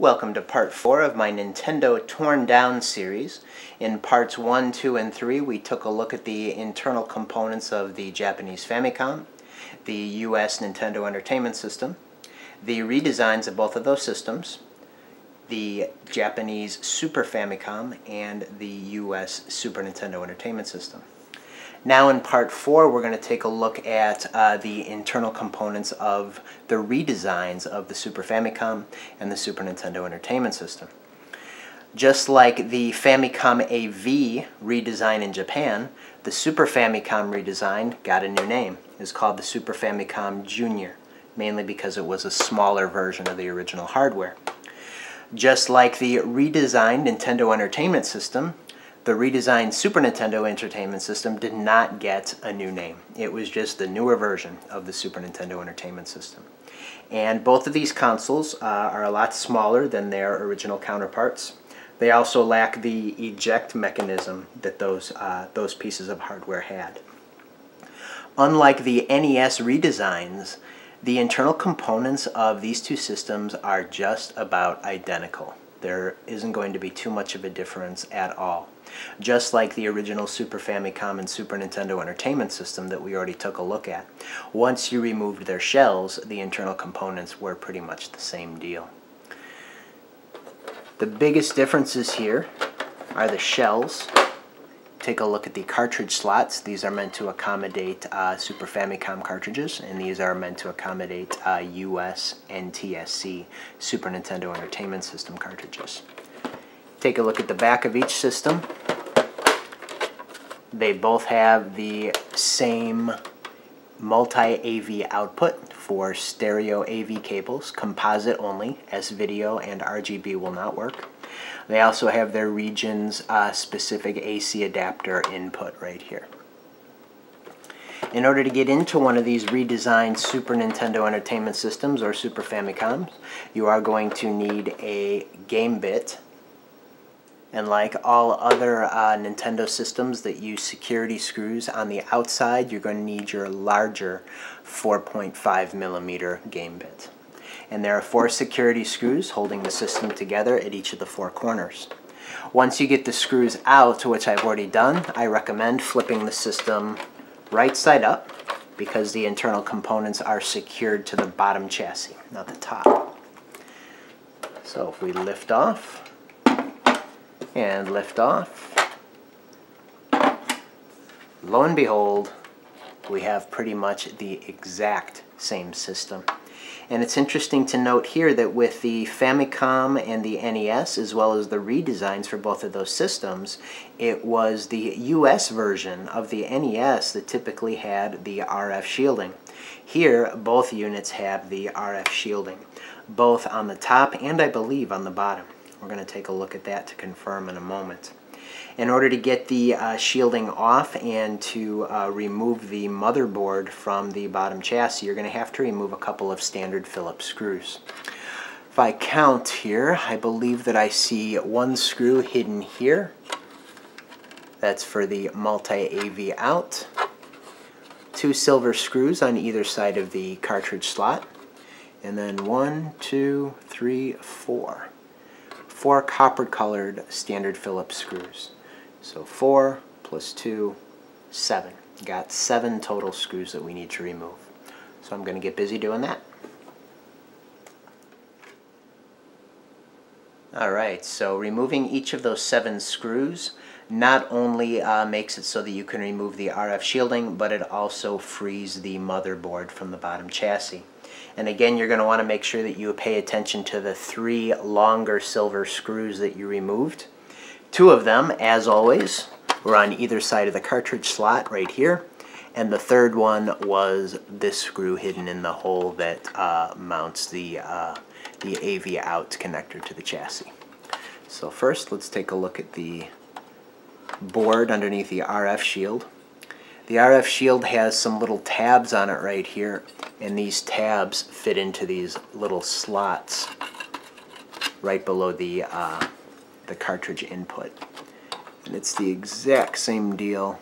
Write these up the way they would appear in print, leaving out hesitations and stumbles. Welcome to part 4 of my Nintendo Torn Down series. In parts 1, 2, and 3 we took a look at the internal components of the Japanese Famicom, the US Nintendo Entertainment System, the redesigns of both of those systems, the Japanese Super Famicom, and the US Super Nintendo Entertainment System. Now in part 4 we're going to take a look at the internal components of the redesigns of the Super Famicom and the Super Nintendo Entertainment System. Just like the Famicom AV redesign in Japan, the Super Famicom redesign got a new name. It's called the Super Famicom Junior, mainly because it was a smaller version of the original hardware. Just like the redesigned Nintendo Entertainment System, the redesigned Super Nintendo Entertainment System did not get a new name. It was just the newer version of the Super Nintendo Entertainment System. And both of these consoles are a lot smaller than their original counterparts. They also lack the eject mechanism that those pieces of hardware had. Unlike the NES redesigns, the internal components of these two systems are just about identical. There isn't going to be too much of a difference at all. Just like the original Super Famicom and Super Nintendo Entertainment System that we already took a look at. Once you removed their shells, the internal components were pretty much the same deal. The biggest differences here are the shells. Take a look at the cartridge slots. These are meant to accommodate Super Famicom cartridges, and these are meant to accommodate US NTSC Super Nintendo Entertainment System cartridges. Take a look at the back of each system. They both have the same multi-AV output for stereo AV cables, composite only. S-Video and RGB will not work. They also have their region's specific AC adapter input right here. In order to get into one of these redesigned Super Nintendo Entertainment Systems or Super Famicoms, you are going to need a game bit. And like all other Nintendo systems that use security screws on the outside, you're going to need your larger 4.5mm game bit. And there are 4 security screws holding the system together at each of the 4 corners. Once you get the screws out, which I've already done, I recommend flipping the system right side up because the internal components are secured to the bottom chassis, not the top. So if we lift off and lift off, lo and behold, we have pretty much the exact same system. And it's interesting to note here that with the Famicom and the NES, as well as the redesigns for both of those systems, it was the US version of the NES that typically had the RF shielding. Here, both units have the RF shielding, both on the top and I believe on the bottom. We're going to take a look at that to confirm in a moment. In order to get the shielding off and to remove the motherboard from the bottom chassis, you're going to have to remove a couple of standard Phillips screws. If I count here, I believe that I see one screw hidden here. That's for the multi-AV out. 2 silver screws on either side of the cartridge slot. And then 1, 2, 3, 4. 4 copper-colored standard Phillips screws. So 4 plus 2, 7. Got 7 total screws that we need to remove. So I'm going to get busy doing that. Alright, so removing each of those 7 screws not only makes it so that you can remove the RF shielding, but it also frees the motherboard from the bottom chassis. And again, you're going to want to make sure that you pay attention to the 3 longer silver screws that you removed. 2 of them, as always, were on either side of the cartridge slot right here. And the 3rd one was this screw hidden in the hole that mounts the AV out connector to the chassis. So first, let's take a look at the board underneath the RF shield. The RF shield has some little tabs on it right here, and these tabs fit into these little slots right below the cartridge input. And it's the exact same deal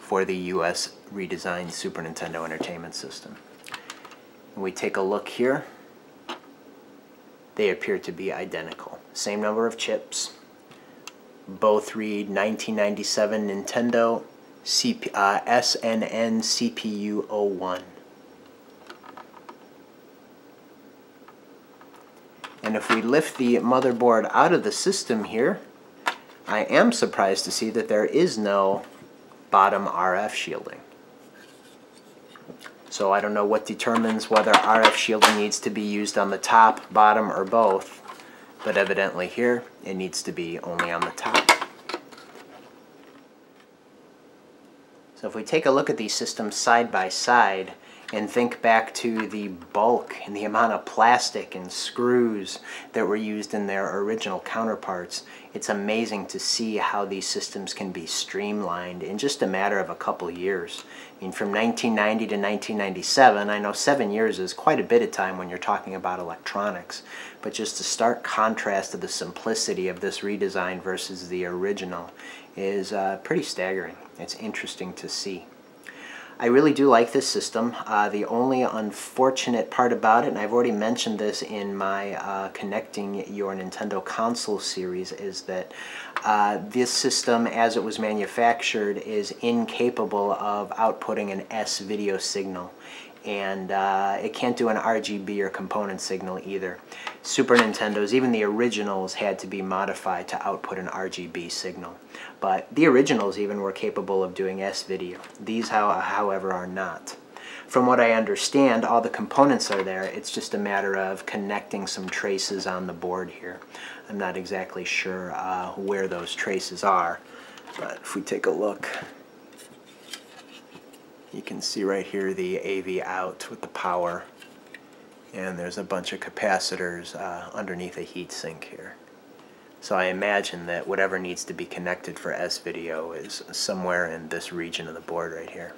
for the US redesigned Super Nintendo Entertainment System. And we take a look here. they appear to be identical. Same number of chips. Both read 1997 Nintendo SNN CPU01. And if we lift the motherboard out of the system here, I am surprised to see that there is no bottom RF shielding. So I don't know what determines whether RF shielding needs to be used on the top, bottom, or both, but evidently here it needs to be only on the top. So if we take a look at these systems side by side and think back to the bulk and the amount of plastic and screws that were used in their original counterparts, it's amazing to see how these systems can be streamlined in just a matter of a couple years. I mean, from 1990 to 1997, I know 7 years is quite a bit of time when you're talking about electronics, but just the stark contrast of the simplicity of this redesign versus the original is pretty staggering. It's interesting to see. I really do like this system. The only unfortunate part about it, and I've already mentioned this in my Connecting Your Nintendo Console series, is that this system, as it was manufactured, is incapable of outputting an S-Video signal. And it can't do an RGB or component signal either. Super Nintendos, even the originals, had to be modified to output an RGB signal. But the originals even were capable of doing S-Video. These, however, are not. From what I understand, all the components are there. It's just a matter of connecting some traces on the board here. I'm not exactly sure where those traces are, but if we take a look, you can see right here the AV out with the power, and there's a bunch of capacitors underneath a heat sink here. So I imagine that whatever needs to be connected for S-Video is somewhere in this region of the board right here.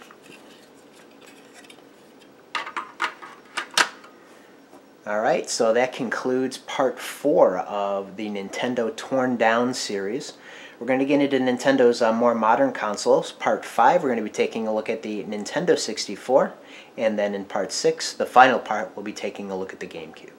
Alright, so that concludes part 4 of the Nintendo Torn Down series. We're going to get into Nintendo's more modern consoles. Part 5, we're going to be taking a look at the Nintendo 64. And then in part 6, the final part, we'll be taking a look at the GameCube.